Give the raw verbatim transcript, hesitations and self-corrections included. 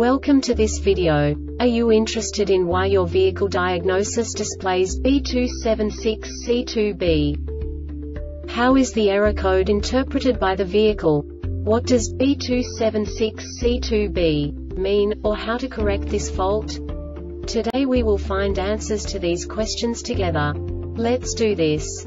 Welcome to this video. Are you interested in why your vehicle diagnosis displays B two seven six C two B? How is the error code interpreted by the vehicle? What does B two seven six C two B mean, or how to correct this fault? Today we will find answers to these questions together. Let's do this.